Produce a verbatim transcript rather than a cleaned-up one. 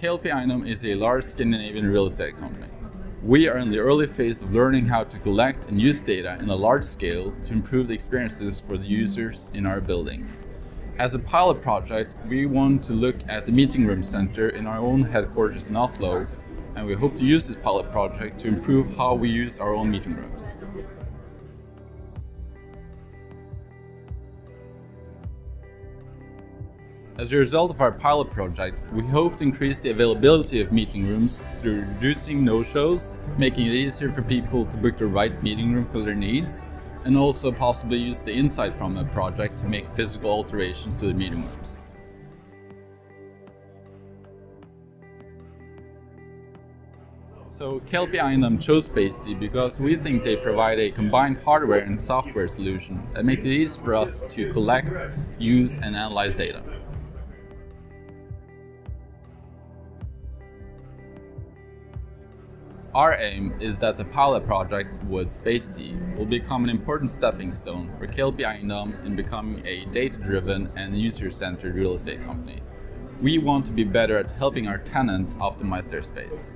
K L P Eiendom is a large Scandinavian real estate company. We are in the early phase of learning how to collect and use data in a large scale to improve the experiences for the users in our buildings. As a pilot project, we want to look at the meeting room center in our own headquarters in Oslo, and we hope to use this pilot project to improve how we use our own meeting rooms. As a result of our pilot project, we hope to increase the availability of meeting rooms through reducing no-shows, making it easier for people to book the right meeting room for their needs, and also possibly use the insight from the project to make physical alterations to the meeting rooms. So K L P Eiendom chose Spaceti because we think they provide a combined hardware and software solution that makes it easy for us to collect, use and analyze data. Our aim is that the pilot project with Spaceti will become an important stepping stone for K L P Eiendom in becoming a data-driven and user-centered real estate company. We want to be better at helping our tenants optimize their space.